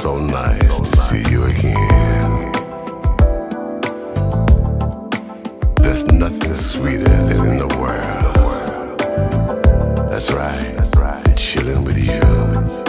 so nice to see you again. There's nothing sweeter than in the world. That's right, chilling with you.